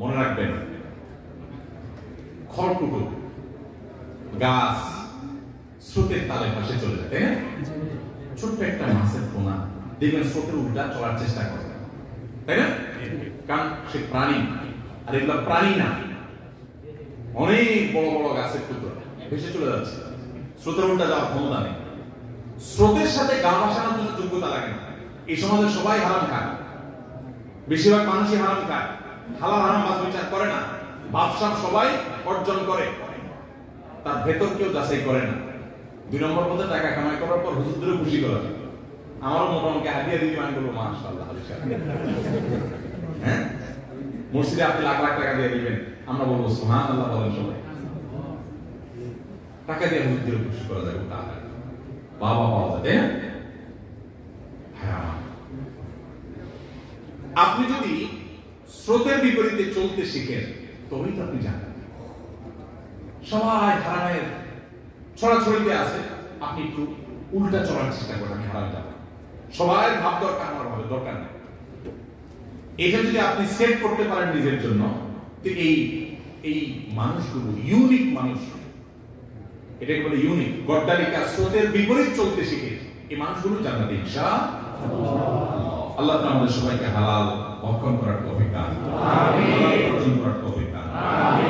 মনে রাখবেন, খড়কুটো গাছ স্রোতের তালে ভাসে চলে যায়, তাই না? ছোট্ট একটা মাছের পোনা দেখবেন স্রোতের উল্টা চলার চেষ্টা করে, তাই না? কারণ সে প্রাণী, আর এগুলা প্রাণী না, অনেক বড় বড় গাছের টুকরো ভেসে চলে যাচ্ছে, স্রোতের উল্টা যাওয়ার ক্ষমতা নেই। স্রোতের সাথে গা ভাসানোর জন্য যোগ্যতা লাগে না। এই সমাজে সবাই হারাম খায়, বেশিরভাগ মানুষই হারাম খায়, হালাল হারাম মাছ বিচার করে না, বাপসাপ সবাই অর্জন করে, তার ভেতর কেউ যাচাই করে না। ২ নম্বর পথে টাকা কামাই করার পর হুজুরদের খুশি করা যায়। আমারও মোটামুটি হাদিয়া দিদি মান করবো, মাশাআল্লাহ, হ্যাঁ, মসজিদে আপনি লাখ লাখ টাকা দিয়ে দিবেন, আমরা বলবো সুবহানাল্লাহ বলেন সবাই। টাকা দিয়ে হুজুরদের খুশি করা যায়, তাহলে বাবা পাওয়া যায়। আপনি যদি স্রোতের বিপরীতে চলতে শিখেন তবেই তো আপনি জানেন। সবাই হারামের ছড়াছড়িতে আছে, আপনি একটু উল্টা চলার চেষ্টা করেন, আমি হারাম যাবেন। সবাই ভাব দরকার, আমার ভাবে দরকার নেই। এটা যদি আপনি সেভ করতে পারেন নিজের জন্য, তো এই মানুষগুলো ইউনিক মানুষ, এটাকে বলে ইউনিক। গড্ডালিকা স্রোতের বিপরীত চলতে শিখে এই মানুষগুলো জান্নাতে ইনশাআল্লাহ। আল্লাহ আমাদের সবাইকে হালাল ভক্ষণ করার তৌফিক দান করুন, আমিন।